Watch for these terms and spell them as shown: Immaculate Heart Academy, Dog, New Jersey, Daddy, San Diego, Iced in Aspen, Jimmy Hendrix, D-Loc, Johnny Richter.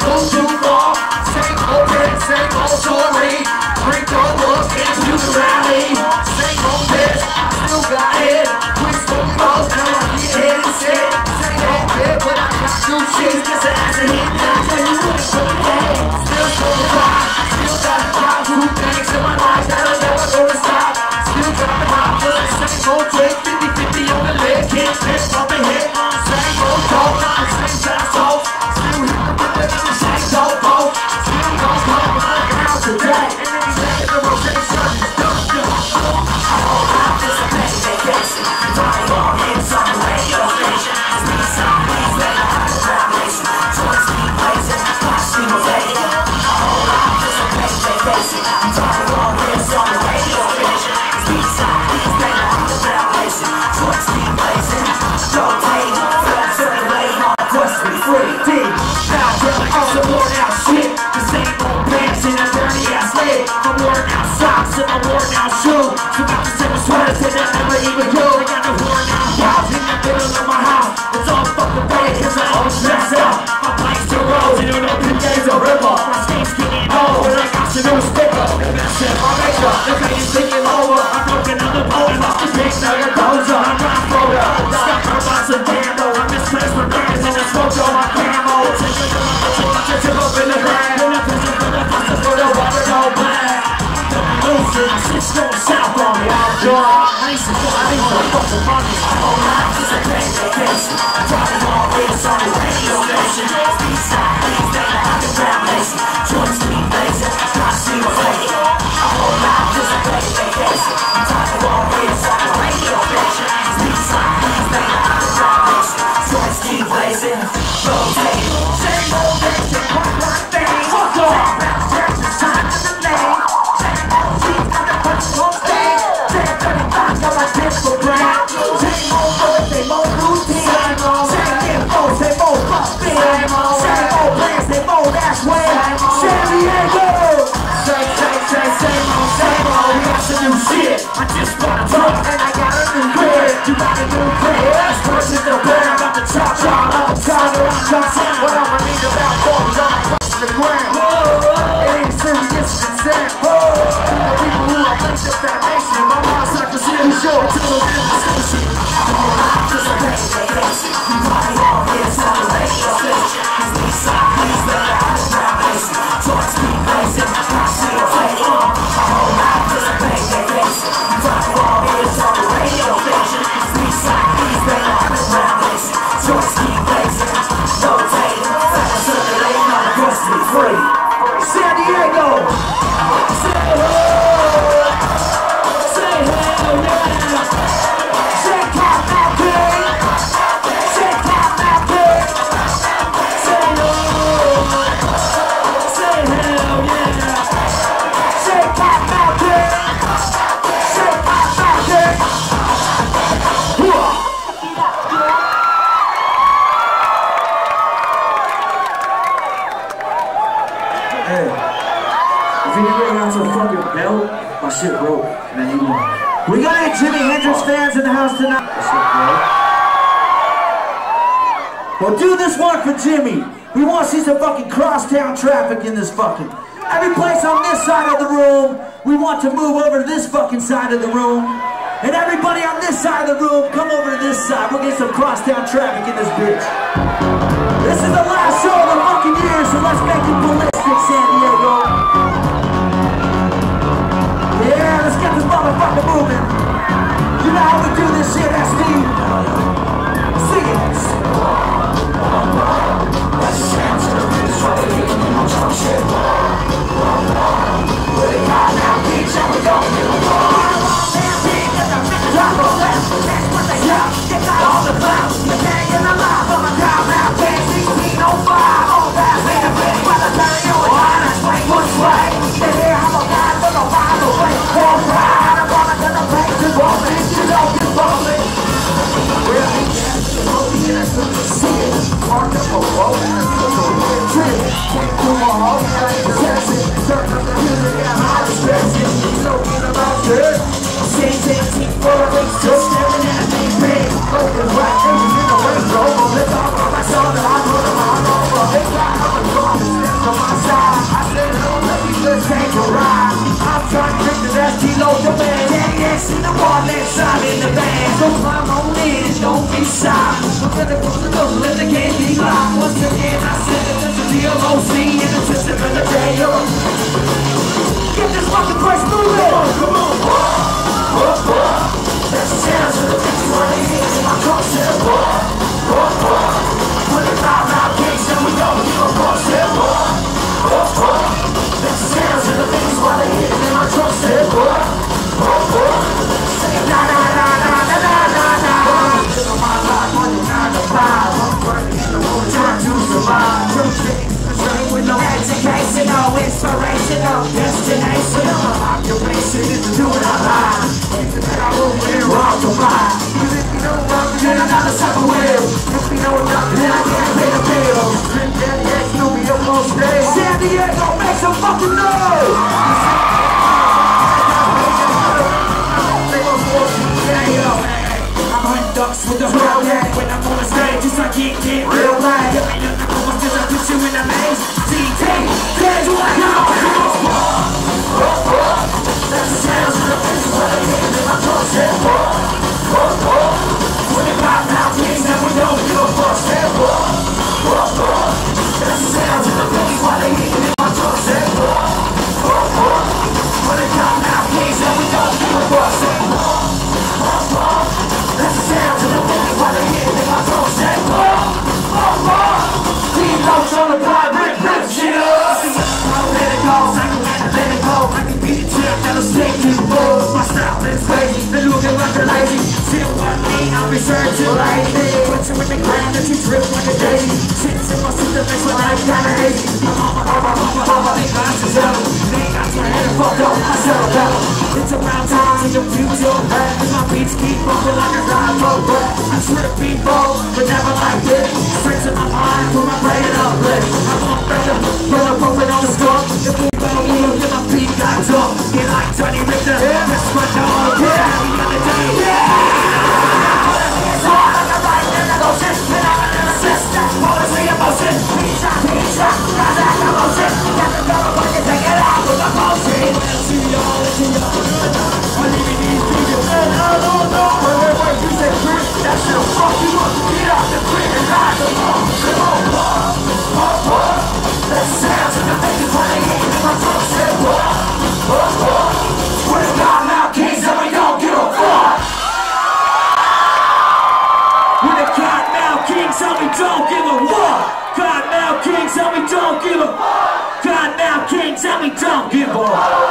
go too far. Say go back, say go sorry. Bring your love into the rally. Say go back, still got it. Twist the balls, now I get hit and sick. Say go back, but I got two shits. This ass and hit back when you win. Still so far, still got a lot. Who thinks in my life that I'm never gonna stop? Still got a lot, but I say go take 50-50 on the leg. Can't pick up and hit. Say go talk, I say that's off. Still hit the rhythm and the shake so bold. Still gon' blow my house today. Take the rotation, don't we got any Jimmy Hendrix fans in the house tonight? Well, do this one for Jimmy. We want to see some fucking crosstown traffic in this fucking... Every place on this side of the room, we want to move over to this fucking side of the room. And everybody on this side of the room, come over to this side. We'll get some crosstown traffic in this bitch. This is the last show of the fucking year, so let's make it ballistic, San Diego. Yeah, let's get this motherfucker moving. You know how we do this shit, SD. Sing it. Let's dance to this right here. No jump shit. We're the guy now, bitch, and we don't give a fuck. Drop a left, that's what they got. Get out all the clouds. You're hanging alive on the ground now. Can't see me no fire. All that made a bitch by the time you were on a swing. What's right? They hear how a guy for the wild. Don't ride up on it, gonna break the ball, and you don't get rolling. We're in the movie, and I couldn't see it. Parked up a road, and I couldn't get tripped. Came through my home, and I ain't possessing. Turned up the music, and I'm distressing. Talking about good. Same for a week, just staring at me, big. Open right, everything away, bro. Let's all go, I saw that I'm gonna run over. They got up and gone. side, left side in the band. So climb on in, it's gonna be silent. I'm ready for the door, let the candy fly. Once again, I said that this is the DLOC and the system in the day. Get this fucking price moving. Come on, come on. That's the sound of the bitch running in. I can't say a word. 25 round kicks and we don't give a fuck. Say a word. That's the sound of the bitch running in. And I can't say a word. Educational, inspirational, destinational. Occupation is to do it our lives. If you think I will, we're all to buy. Cause if you know nothing, then I'm not a type of will. If you know nothing, then I can't pay the bill. Drink Daddy X, you'll be up on stage. Daddy X, don't make some fucking noise. With the real neck, when I'm on the stage, it's like it get real light. Get me up the floor, still I put you in a maze. TT, there's what I know. That's the sounds of the pistol, what I hear in my throat. Said what? What? What? 25 pound kids, now we don't give a fuck. Said what? What? What? That's the sounds of the pistol, what I hear in my throat. Said what? What? What? 25 pound kids, now we don't give a fuck. Said what? What? What? That's the sound of the wind while they hit in my throat. Say, oh, oh, oh. Team notes on the pie, rip, shit up. Let it go, let it go. I can beat it till that'll stick to the balls. My style is crazy, they looking like they're lazy. Till I mean, I'll be sure to like it. Put you in the ground and you drip like a daisy. Shit's in my system, makes my life kinda hazy. My mama, they got to settle. They got to head and fuck up, I settle down. It's around time to use your back. My beats keep bumping like a drive-up breath. I swear to people, but never like this. Straight to my mind, put my brain in a lid. I won't better, but I'm open on the score. If we don't move, then my feet got up. Get like Johnny Richter, that's my dog. Yeah, we got the day. Yeah! So I got the right in the motion. And I'm in the system, poetry in motion. Pizza, pizza, got that emotion. Got the double bucket, take it out with the motion. See y'all, see y'all. Don't give a what? God now kings and we don't give a what? God now kings and we don't give a what?